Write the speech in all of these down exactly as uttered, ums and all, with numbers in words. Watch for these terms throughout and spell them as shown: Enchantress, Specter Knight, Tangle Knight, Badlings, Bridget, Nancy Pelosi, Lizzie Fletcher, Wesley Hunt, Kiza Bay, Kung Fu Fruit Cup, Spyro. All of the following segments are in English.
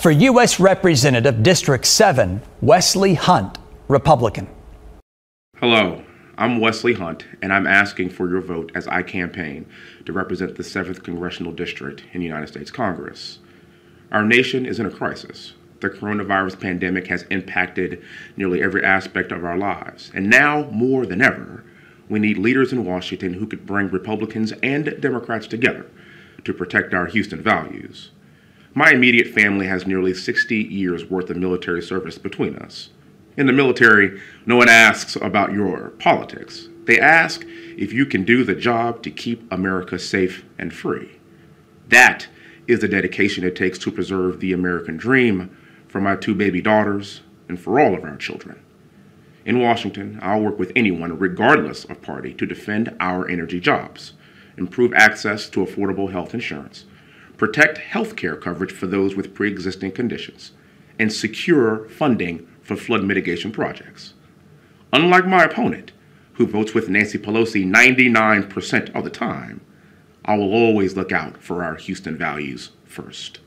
for U S Representative District seven, Wesley Hunt, Republican. Hello, I'm Wesley Hunt, and I'm asking for your vote as I campaign to represent the seventh Congressional District in the United States Congress. Our nation is in a crisis. The coronavirus pandemic has impacted nearly every aspect of our lives, and now more than ever, we need leaders in Washington who could bring Republicans and Democrats together to protect our Houston values. My immediate family has nearly sixty years worth of military service between us. In the military, no one asks about your politics. They ask if you can do the job to keep America safe and free. That is the dedication it takes to preserve the American dream for my two baby daughters and for all of our children. In Washington, I'll work with anyone, regardless of party, to defend our energy jobs, improve access to affordable health insurance, protect health care coverage for those with pre-existing conditions, and secure funding for flood mitigation projects. Unlike my opponent, who votes with Nancy Pelosi ninety-nine percent of the time, I will always look out for our Houston values first.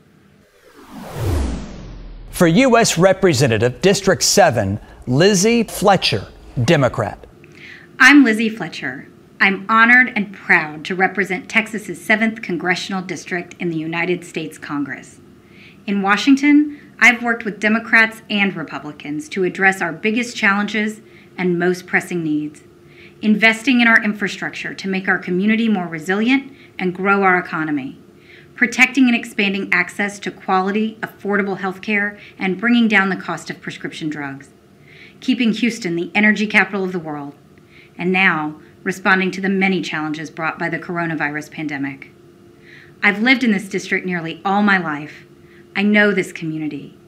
For U S Representative District seven, Lizzie Fletcher, Democrat. I'm Lizzie Fletcher. I'm honored and proud to represent Texas's seventh Congressional District in the United States Congress. In Washington, I've worked with Democrats and Republicans to address our biggest challenges and most pressing needs, investing in our infrastructure to make our community more resilient and grow our economy, protecting and expanding access to quality, affordable health care, and bringing down the cost of prescription drugs, keeping Houston the energy capital of the world, and now responding to the many challenges brought by the coronavirus pandemic. I've lived in this district nearly all my life. I know this community.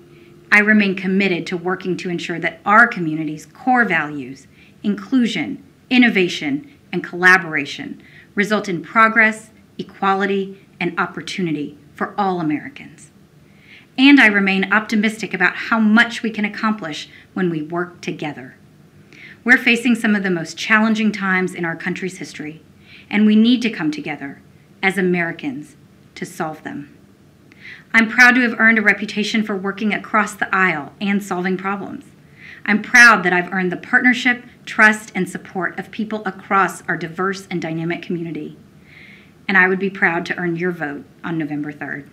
I remain committed to working to ensure that our community's core values, inclusion, innovation, and collaboration, result in progress, equality, and opportunity for all Americans. And I remain optimistic about how much we can accomplish when we work together. We're facing some of the most challenging times in our country's history, and we need to come together as Americans to solve them. I'm proud to have earned a reputation for working across the aisle and solving problems. I'm proud that I've earned the partnership, trust, and support of people across our diverse and dynamic community. And I would be proud to earn your vote on November third.